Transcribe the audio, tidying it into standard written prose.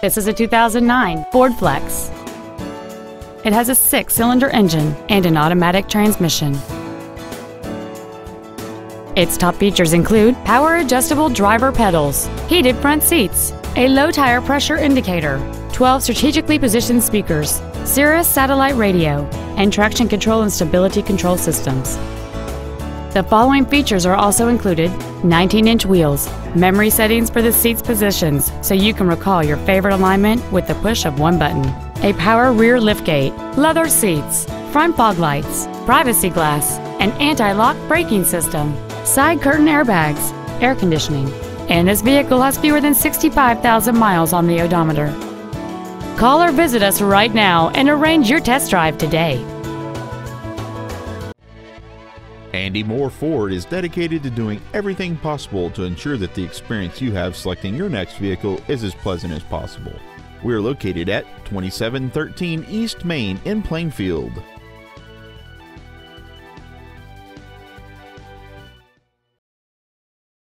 This is a 2009 Ford Flex. It has a 6-cylinder engine and an automatic transmission. Its top features include power-adjustable driver pedals, heated front seats, a low-tire pressure indicator, 12 strategically positioned speakers, Sirius satellite radio, and traction control and stability control systems. The following features are also included: 19-inch wheels, memory settings for the seat's positions so you can recall your favorite alignment with the push of one button, a power rear liftgate, leather seats, front fog lights, privacy glass, an anti-lock braking system, side curtain airbags, air conditioning, and this vehicle has fewer than 65,000 miles on the odometer. Call or visit us right now and arrange your test drive today. Andy Mohr Ford is dedicated to doing everything possible to ensure that the experience you have selecting your next vehicle is as pleasant as possible. We are located at 2713 East Main in Plainfield.